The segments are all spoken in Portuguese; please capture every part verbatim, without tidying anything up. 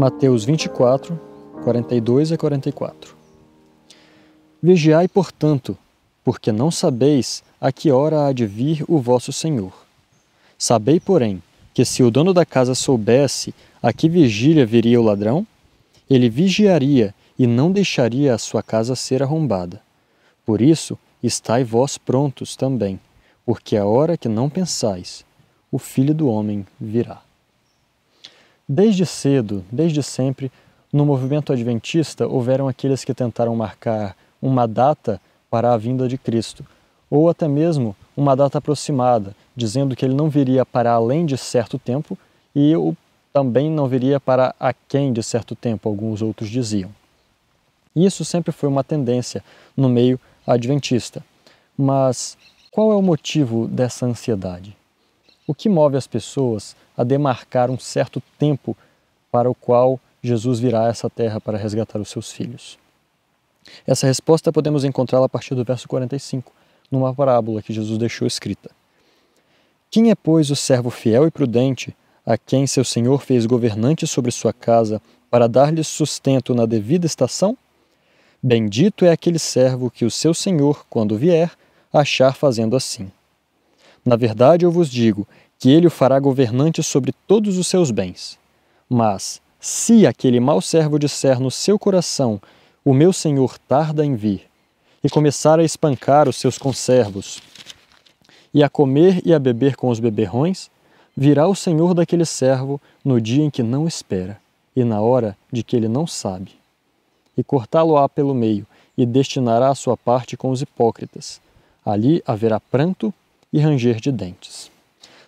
Mateus vinte e quatro, quarenta e dois a quarenta e quatro. Vigiai, portanto, porque não sabeis a que hora há de vir o vosso Senhor. Sabei, porém, que se o dono da casa soubesse a que vigília viria o ladrão, ele vigiaria e não deixaria a sua casa ser arrombada. Por isso, estai vós prontos também, porque a hora que não pensais, o Filho do Homem virá. Desde cedo, desde sempre, no movimento adventista houveram aqueles que tentaram marcar uma data para a vinda de Cristo, ou até mesmo uma data aproximada, dizendo que ele não viria para além de certo tempo e também não viria para aquém de certo tempo, alguns outros diziam. Isso sempre foi uma tendência no meio adventista. Mas qual é o motivo dessa ansiedade? O que move as pessoas a demarcar um certo tempo para o qual Jesus virá a essa terra para resgatar os seus filhos? Essa resposta podemos encontrá-la a partir do verso quarenta e cinco, numa parábola que Jesus deixou escrita. Quem é, pois, o servo fiel e prudente, a quem seu senhor fez governante sobre sua casa, para dar-lhe sustento na devida estação? Bendito é aquele servo que o seu senhor, quando vier, achar fazendo assim. Na verdade, eu vos digo que ele o fará governante sobre todos os seus bens. Mas, se aquele mau servo disser no seu coração, o meu senhor tarda em vir, e começar a espancar os seus conservos, e a comer e a beber com os beberrões, virá o senhor daquele servo no dia em que não espera, e na hora de que ele não sabe. E cortá-lo-á pelo meio, e destinará a sua parte com os hipócritas. Ali haverá pranto e ranger de dentes.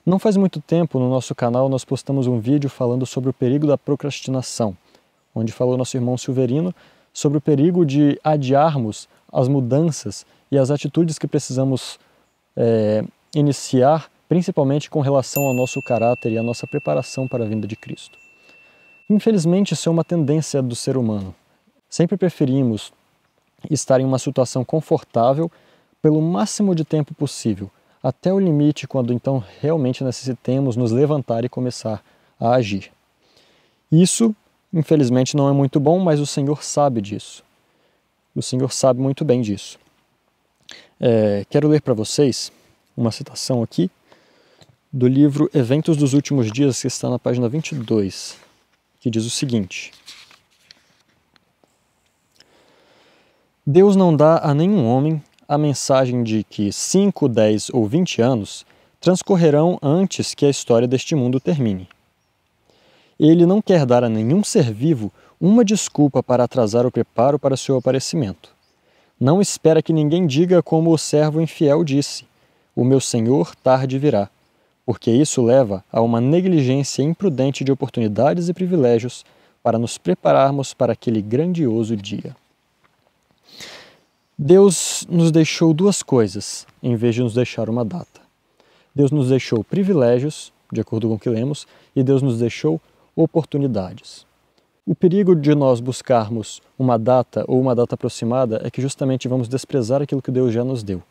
Não faz muito tempo, no nosso canal, nós postamos um vídeo falando sobre o perigo da procrastinação, onde falou nosso irmão Silverino sobre o perigo de adiarmos as mudanças e as atitudes que precisamos é, iniciar, principalmente com relação ao nosso caráter e à nossa preparação para a vinda de Cristo. Infelizmente, isso é uma tendência do ser humano. Sempre preferimos estar em uma situação confortável pelo máximo de tempo possível, até o limite quando então realmente necessitemos nos levantar e começar a agir. Isso, infelizmente, não é muito bom, mas o Senhor sabe disso. O Senhor sabe muito bem disso. É, quero ler para vocês uma citação aqui do livro Eventos dos Últimos Dias, que está na página vinte e dois, que diz o seguinte... Deus não dá a nenhum homem a mensagem de que cinco, dez ou vinte anos transcorrerão antes que a história deste mundo termine. Ele não quer dar a nenhum ser vivo uma desculpa para atrasar o preparo para seu aparecimento. Não espera que ninguém diga como o servo infiel disse, o meu Senhor tarde virá, porque isso leva a uma negligência imprudente de oportunidades e privilégios para nos prepararmos para aquele grandioso dia. Deus nos deixou duas coisas, em vez de nos deixar uma data. Deus nos deixou privilégios, de acordo com o que lemos, e Deus nos deixou oportunidades. O perigo de nós buscarmos uma data ou uma data aproximada é que justamente vamos desprezar aquilo que Deus já nos deu,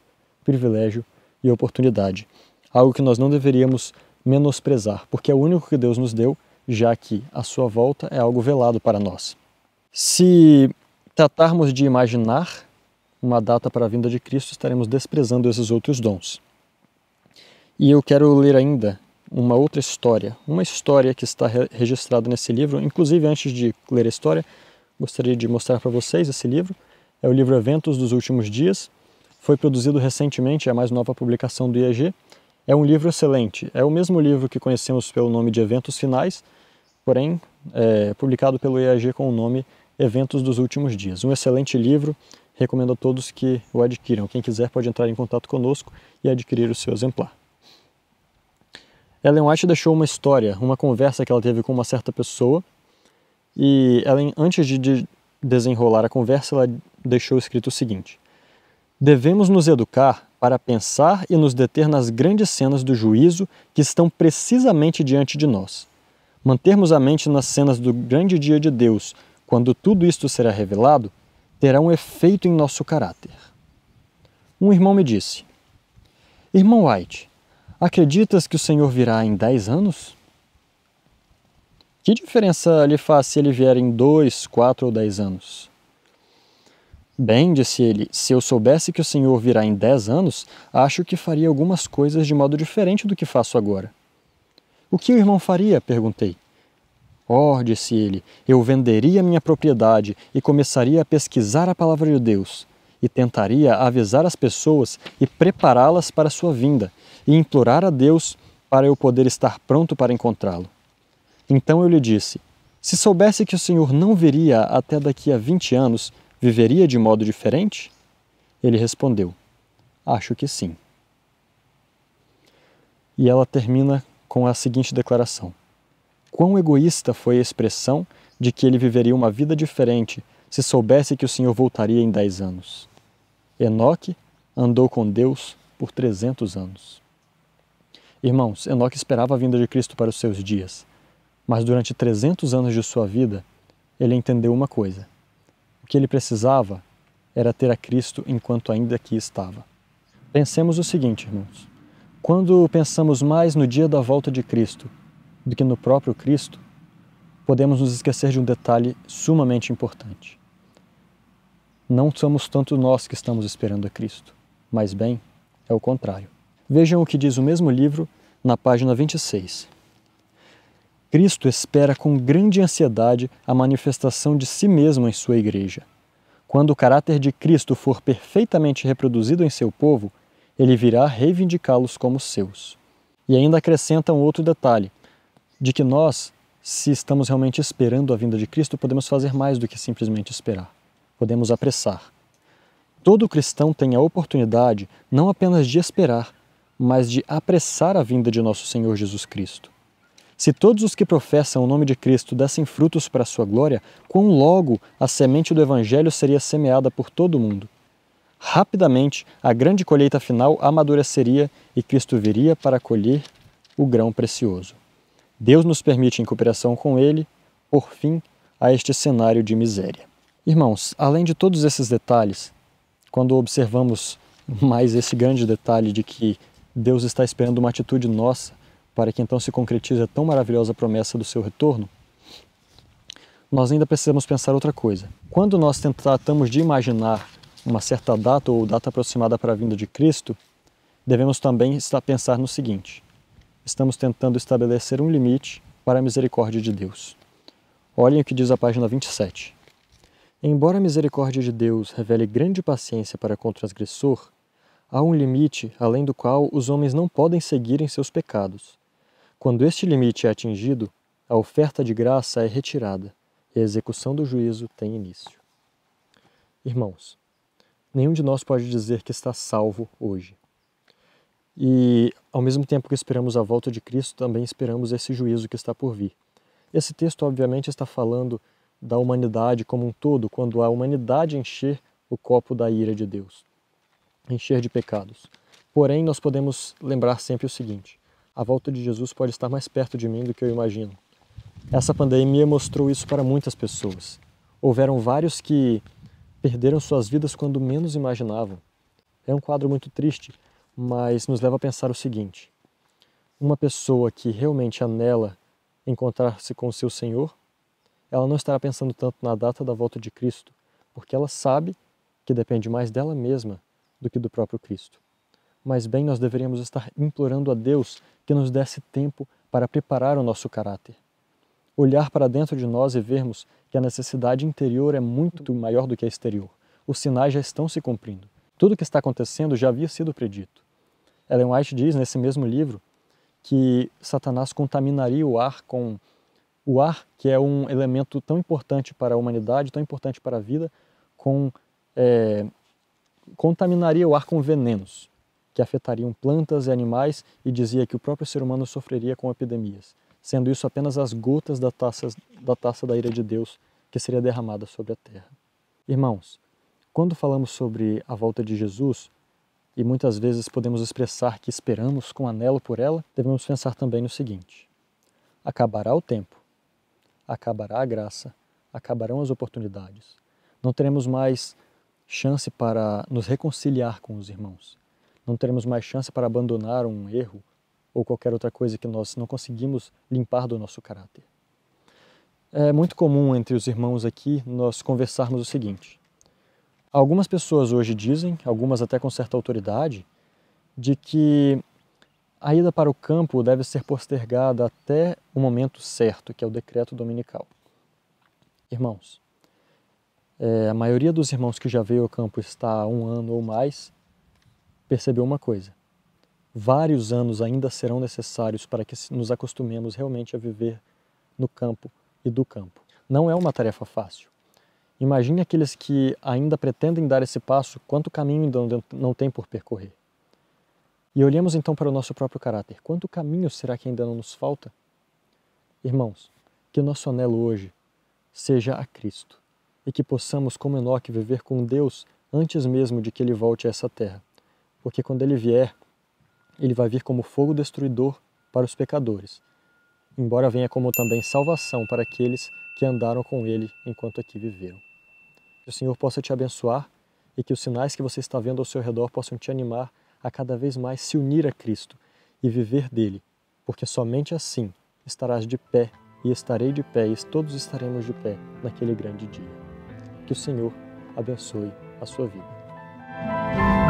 privilégio e oportunidade, algo que nós não deveríamos menosprezar, porque é o único que Deus nos deu, já que a sua volta é algo velado para nós. Se tratarmos de imaginar uma data para a vinda de Cristo, estaremos desprezando esses outros dons. E eu quero ler ainda uma outra história, uma história que está registrada nesse livro. Inclusive, antes de ler a história, gostaria de mostrar para vocês esse livro. É o livro Eventos dos Últimos Dias. Foi produzido recentemente, é a mais nova publicação do I A G E. É um livro excelente. É o mesmo livro que conhecemos pelo nome de Eventos Finais, porém, é publicado pelo I A G E com o nome Eventos dos Últimos Dias. Um excelente livro. Recomendo a todos que o adquiram. Quem quiser pode entrar em contato conosco e adquirir o seu exemplar. Ellen White deixou uma história, uma conversa que ela teve com uma certa pessoa. E Ellen, antes de desenrolar a conversa, ela deixou escrito o seguinte. Devemos nos educar para pensar e nos deter nas grandes cenas do juízo que estão precisamente diante de nós. Mantermos a mente nas cenas do grande dia de Deus, quando tudo isto será revelado, terá um efeito em nosso caráter. Um irmão me disse, Irmão White, acreditas que o Senhor virá em dez anos? Que diferença lhe faz se ele vier em dois, quatro ou dez anos? Bem, disse ele, se eu soubesse que o senhor virá em dez anos, acho que faria algumas coisas de modo diferente do que faço agora. O que o irmão faria? Perguntei. Oh, disse ele, eu venderia minha propriedade e começaria a pesquisar a palavra de Deus, e tentaria avisar as pessoas e prepará-las para a sua vinda, e implorar a Deus para eu poder estar pronto para encontrá-lo. Então eu lhe disse, se soubesse que o senhor não viria até daqui a vinte anos, viveria de modo diferente? Ele respondeu, acho que sim. E ela termina com a seguinte declaração, quão egoísta foi a expressão de que ele viveria uma vida diferente se soubesse que o senhor voltaria em dez anos. Enoque andou com Deus por trezentos anos. Irmãos, Enoque esperava a vinda de Cristo para os seus dias, mas durante trezentos anos de sua vida, ele entendeu uma coisa. O que ele precisava era ter a Cristo enquanto ainda aqui estava. Pensemos o seguinte, irmãos. Quando pensamos mais no dia da volta de Cristo do que no próprio Cristo, podemos nos esquecer de um detalhe sumamente importante. Não somos tanto nós que estamos esperando a Cristo, mas bem, é o contrário. Vejam o que diz o mesmo livro na página vinte e seis. Cristo espera com grande ansiedade a manifestação de si mesmo em sua igreja. Quando o caráter de Cristo for perfeitamente reproduzido em seu povo, ele virá reivindicá-los como seus. E ainda acrescenta um outro detalhe, de que nós, se estamos realmente esperando a vinda de Cristo, podemos fazer mais do que simplesmente esperar. Podemos apressar. Todo cristão tem a oportunidade não apenas de esperar, mas de apressar a vinda de nosso Senhor Jesus Cristo. Se todos os que professam o nome de Cristo dessem frutos para a sua glória, quão logo a semente do Evangelho seria semeada por todo o mundo. Rapidamente, a grande colheita final amadureceria e Cristo viria para colher o grão precioso. Deus nos permite, em cooperação com Ele, por fim, a este cenário de miséria. Irmãos, além de todos esses detalhes, quando observamos mais esse grande detalhe de que Deus está esperando uma atitude nossa, para que então se concretize a tão maravilhosa promessa do seu retorno, nós ainda precisamos pensar outra coisa. Quando nós tratamos de imaginar uma certa data ou data aproximada para a vinda de Cristo, devemos também pensar no seguinte, estamos tentando estabelecer um limite para a misericórdia de Deus. Olhem o que diz a página vinte e sete. Embora a misericórdia de Deus revele grande paciência para com o transgressor, há um limite além do qual os homens não podem seguir em seus pecados. Quando este limite é atingido, a oferta de graça é retirada e a execução do juízo tem início. Irmãos, nenhum de nós pode dizer que está salvo hoje. E, ao mesmo tempo que esperamos a volta de Cristo, também esperamos esse juízo que está por vir. Esse texto, obviamente, está falando da humanidade como um todo, quando a humanidade encher o copo da ira de Deus, encher de pecados. Porém, nós podemos lembrar sempre o seguinte, a volta de Jesus pode estar mais perto de mim do que eu imagino. Essa pandemia mostrou isso para muitas pessoas. Houveram vários que perderam suas vidas quando menos imaginavam. É um quadro muito triste, mas nos leva a pensar o seguinte, uma pessoa que realmente anela encontrar-se com o seu Senhor, ela não estará pensando tanto na data da volta de Cristo, porque ela sabe que depende mais dela mesma do que do próprio Cristo. Mas bem, nós deveríamos estar implorando a Deus que nos desse tempo para preparar o nosso caráter. Olhar para dentro de nós e vermos que a necessidade interior é muito maior do que a exterior. Os sinais já estão se cumprindo. Tudo o que está acontecendo já havia sido predito. Ellen White diz nesse mesmo livro que Satanás contaminaria o ar com o ar, que é um elemento tão importante para a humanidade, tão importante para a vida, com é, contaminaria o ar com venenos, que afetariam plantas e animais, e dizia que o próprio ser humano sofreria com epidemias, sendo isso apenas as gotas da taça da, taça da ira de Deus que seria derramada sobre a terra. Irmãos, quando falamos sobre a volta de Jesus, e muitas vezes podemos expressar que esperamos com anelo por ela, devemos pensar também no seguinte, acabará o tempo, acabará a graça, acabarão as oportunidades, não teremos mais chance para nos reconciliar com os irmãos. Não teremos mais chance para abandonar um erro ou qualquer outra coisa que nós não conseguimos limpar do nosso caráter. É muito comum entre os irmãos aqui nós conversarmos o seguinte. Algumas pessoas hoje dizem, algumas até com certa autoridade, de que a ida para o campo deve ser postergada até o momento certo, que é o decreto dominical. Irmãos, é, a maioria dos irmãos que já veio ao campo está há um ano ou mais, percebeu uma coisa. Vários anos ainda serão necessários para que nos acostumemos realmente a viver no campo e do campo. Não é uma tarefa fácil. Imagine aqueles que ainda pretendem dar esse passo, quanto caminho ainda não tem por percorrer. E olhemos então para o nosso próprio caráter. Quanto caminho será que ainda não nos falta? Irmãos, que nosso anelo hoje seja a Cristo e que possamos, como Enoque, viver com Deus antes mesmo de que Ele volte a essa terra. Porque quando Ele vier, Ele vai vir como fogo destruidor para os pecadores, embora venha como também salvação para aqueles que andaram com Ele enquanto aqui viveram. Que o Senhor possa te abençoar e que os sinais que você está vendo ao seu redor possam te animar a cada vez mais se unir a Cristo e viver dele, porque somente assim estarás de pé e estarei de pé e todos estaremos de pé naquele grande dia. Que o Senhor abençoe a sua vida.